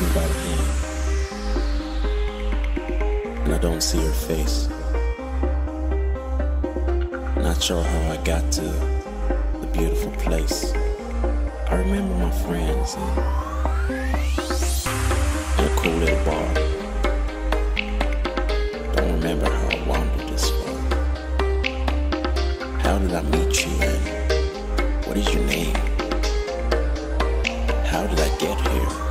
me by the hand, and I don't see her face. Not sure how I got to the beautiful place. I remember my friends in a cool little bar. Don't remember how I wandered this far. How did I meet you, and what is your name? How did I get here?